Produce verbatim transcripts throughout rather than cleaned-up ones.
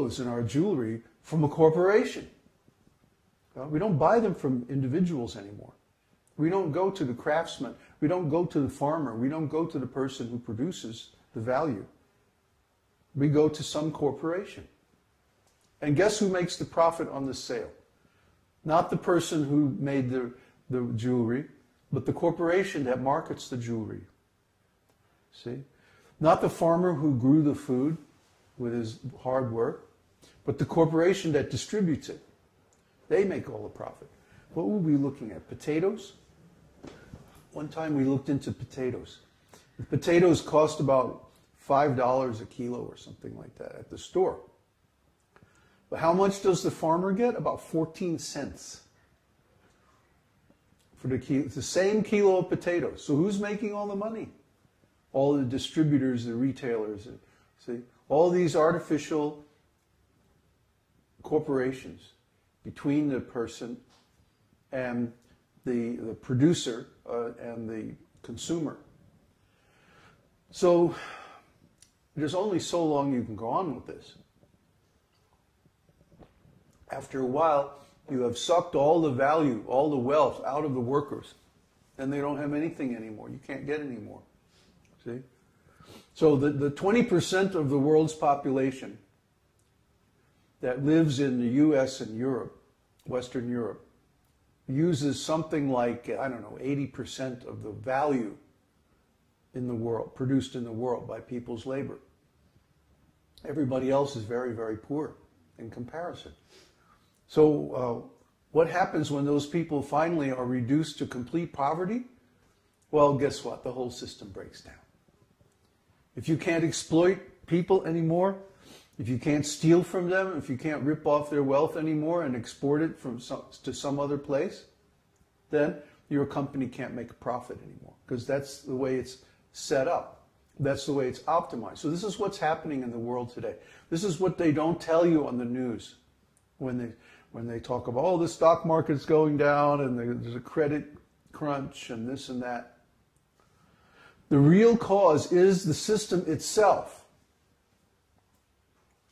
clothes and our jewelry from a corporation. We don't buy them from individuals anymore. We don't go to the craftsman. We don't go to the farmer. We don't go to the person who produces the value. We go to some corporation. And guess who makes the profit on the sale? Not the person who made the, the jewelry, but the corporation that markets the jewelry. See? Not the farmer who grew the food with his hard work, but the corporation that distributes it. They make all the profit. What were we looking at? Potatoes? One time we looked into potatoes. The potatoes cost about five dollars a kilo or something like that at the store. But how much does the farmer get? About fourteen cents for the, kilo, the same kilo of potatoes. So who's making all the money? All the distributors, the retailers. See, all these artificial corporations between the person and the, the producer uh, and the consumer. So there's only so long you can go on with this. After a while, you have sucked all the value, all the wealth out of the workers, and they don't have anything anymore. You can't get any more. See? So the, the twenty percent of the world's population that lives in the U S and Europe, Western Europe, uses something like, I don't know, eighty percent of the value in the world, produced in the world by people's labor. Everybody else is very, very poor in comparison. So uh, what happens when those people finally are reduced to complete poverty? Well, guess what? The whole system breaks down. If you can't exploit people anymore, if you can't steal from them, if you can't rip off their wealth anymore and export it from some, to some other place, then your company can't make a profit anymore, because that's the way it's set up. That's the way it's optimized. So this is what's happening in the world today. This is what they don't tell you on the news when they, when they talk about, oh, the stock market's going down and there's a credit crunch and this and that. The real cause is the system itself.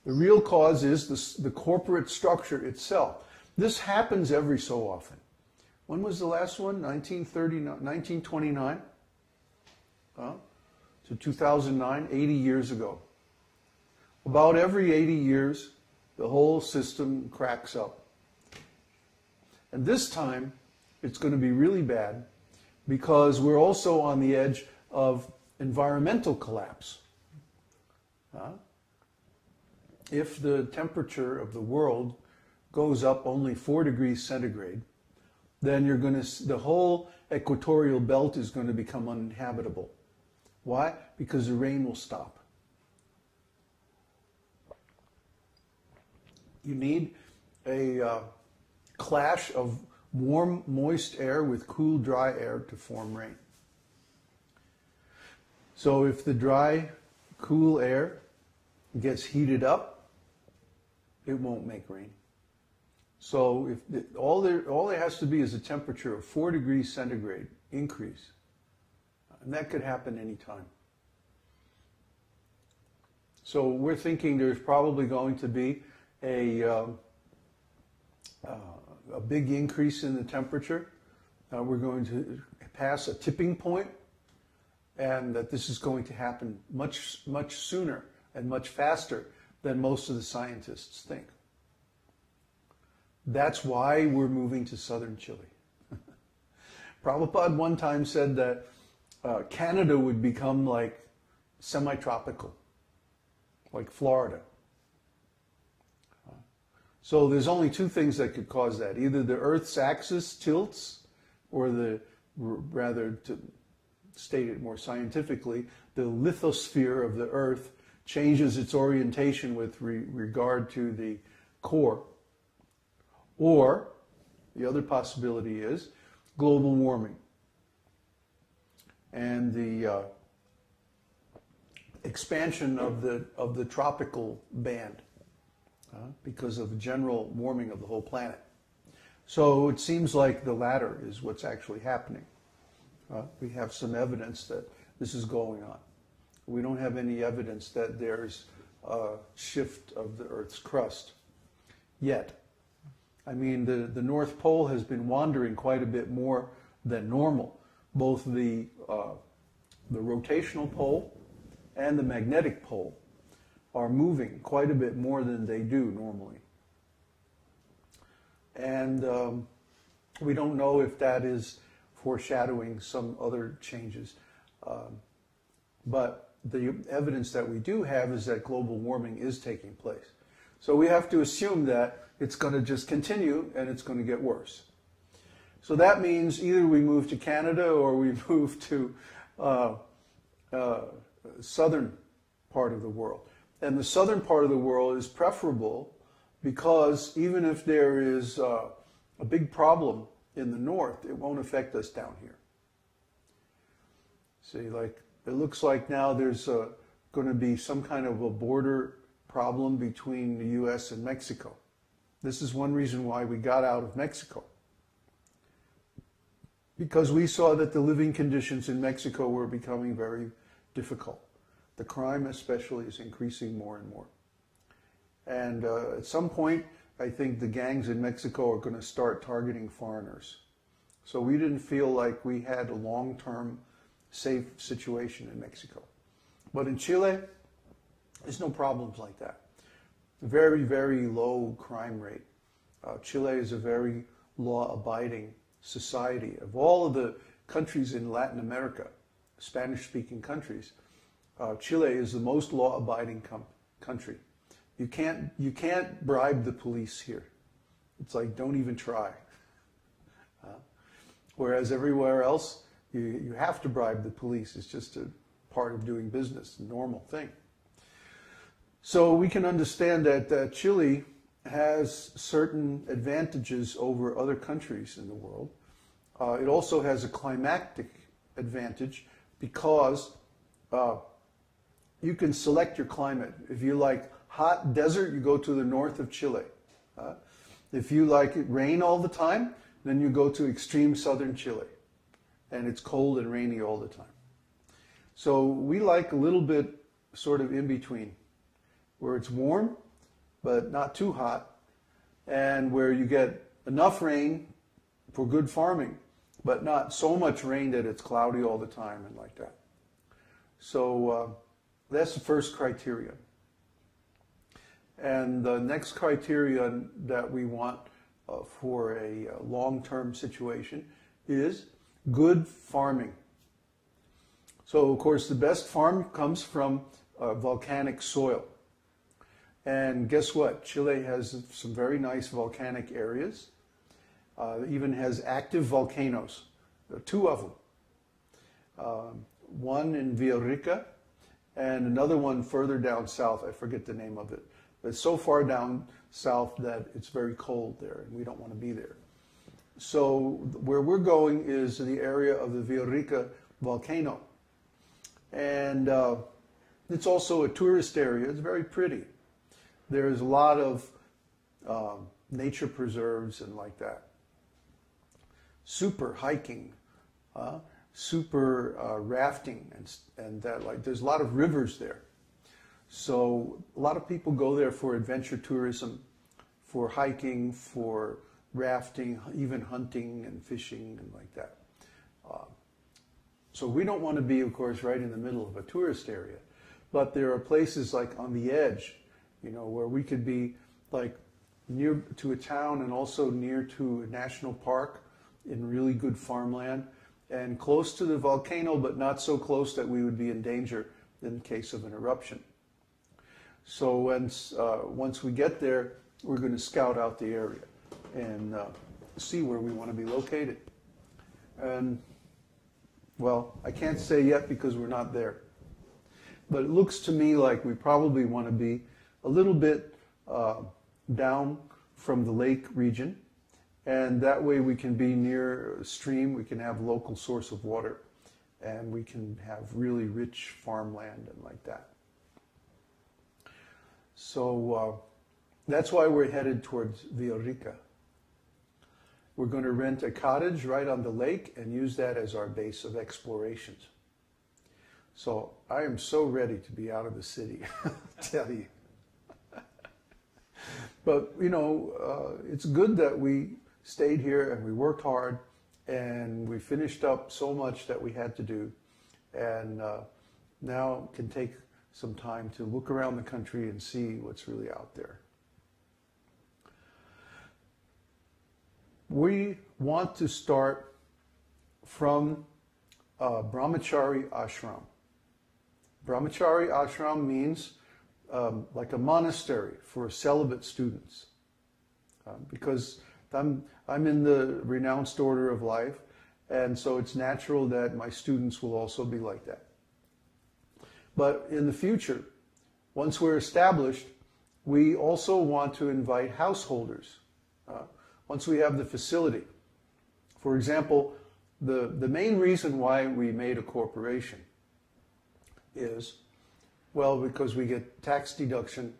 The real cause is the, the corporate structure itself. This happens every so often. When was the last one? nineteen thirty-nine, nineteen twenty-nine uh, to two thousand nine, eighty years ago. About every eighty years, the whole system cracks up. And this time, it's going to be really bad because we're also on the edge of environmental collapse. Uh, If the temperature of the world goes up only four degrees centigrade, then you're going to, the whole equatorial belt is going to become uninhabitable. Why? Because the rain will stop. You need a uh, clash of warm, moist air with cool, dry air to form rain. So if the dry, cool air gets heated up, it won't make rain. So if it, all there all there has to be is a temperature of four degrees centigrade increase, and that could happen anytime. So we're thinking there's probably going to be a uh, uh, a big increase in the temperature. Uh, we're going to pass a tipping point, and that this is going to happen much much sooner and much faster than most of the scientists think. That's why we're moving to southern Chile. Prabhupada one time said that uh, Canada would become like semi-tropical, like Florida. So there's only two things that could cause that. Either the Earth's axis tilts, or the, rather to state it more scientifically, the lithosphere of the Earth changes its orientation with re regard to the core. Or, the other possibility is global warming. And the uh, expansion of the, of the tropical band uh, because of general warming of the whole planet. So it seems like the latter is what's actually happening. Uh, we have some evidence that this is going on. We don't have any evidence that there's uh, shift of the Earth's crust yet. I mean, the, the North Pole has been wandering quite a bit more than normal. Both the, uh, the rotational pole and the magnetic pole are moving quite a bit more than they do normally. And um, we don't know if that is foreshadowing some other changes. Um, but the evidence that we do have is that global warming is taking place. So we have to assume that it's going to just continue and it's going to get worse. So that means either we move to Canada or we move to uh, uh, southern part of the world. And the southern part of the world is preferable because even if there is uh, a big problem in the north, it won't affect us down here. See, like, it looks like now there's uh, going to be some kind of a border problem between the U S and Mexico. This is one reason why we got out of Mexico, because we saw that the living conditions in Mexico were becoming very difficult. The crime especially is increasing more and more. And uh, at some point, I think the gangs in Mexico are going to start targeting foreigners. So we didn't feel like we had a long-term safe situation in Mexico. But in Chile, there's no problems like that. Very, very low crime rate. Uh, Chile is a very law-abiding society. Of all of the countries in Latin America, Spanish-speaking countries, uh, Chile is the most law-abiding country. You can't, you can't bribe the police here. It's like, don't even try. Uh, whereas everywhere else, you, you have to bribe the police. It's just a part of doing business, a normal thing. So we can understand that uh, Chile has certain advantages over other countries in the world. Uh, it also has a climatic advantage because uh, you can select your climate. If you like hot desert, you go to the north of Chile. Uh, if you like it rain all the time, then you go to extreme southern Chile, and it's cold and rainy all the time. So we like a little bit sort of in between, where it's warm but not too hot, and where you get enough rain for good farming, but not so much rain that it's cloudy all the time and like that. So uh, that's the first criterion. And the next criterion that we want uh, for a uh, long-term situation is good farming. So, of course, the best farm comes from uh, volcanic soil. And guess what? Chile has some very nice volcanic areas. Uh, it even has active volcanoes, there are two of them. Um, one in Villarrica and another one further down south. I forget the name of it. But it's so far down south that it's very cold there, and we don't want to be there. So where we're going is the area of the Villarrica volcano. And uh, it's also a tourist area. It's very pretty. There's a lot of uh, nature preserves and like that. Super hiking, uh, super uh, rafting and, and that. Like, there's a lot of rivers there. So a lot of people go there for adventure tourism, for hiking, for rafting, even hunting and fishing and like that. Uh, so we don't want to be, of course, right in the middle of a tourist area. But there are places like on the edge, you know, where we could be like near to a town and also near to a national park in really good farmland and close to the volcano, but not so close that we would be in danger in case of an eruption. So once, uh, once we get there, we're going to scout out the area and uh, see where we want to be located. And, well, I can't say yet because we're not there. But it looks to me like we probably want to be a little bit uh, down from the lake region. And that way we can be near a stream, we can have a local source of water, and we can have really rich farmland and like that. So uh, that's why we're headed towards Villarrica. We're going to rent a cottage right on the lake and use that as our base of explorations. So I am so ready to be out of the city, I tell you. But, you know, uh, it's good that we stayed here and we worked hard and we finished up so much that we had to do. And uh, now can take some time to look around the country and see what's really out there. We want to start from uh, Brahmachari ashram. Brahmachari ashram means um, like a monastery for celibate students. Uh, because I'm, I'm in the renounced order of life, and so it's natural that my students will also be like that. But in the future, once we're established, we also want to invite householders. Uh, once we have the facility. For example, the, the main reason why we made a corporation is, well, because we get tax deduction